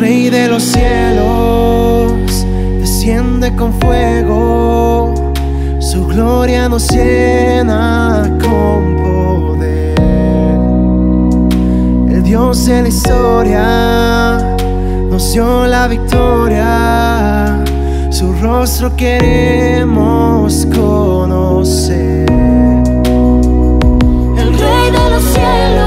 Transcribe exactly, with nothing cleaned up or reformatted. Rey de los cielos, desciende con fuego, su gloria nos llena con poder. El Dios de la historia nos dio la victoria, su rostro queremos conocer. El Rey de los cielos.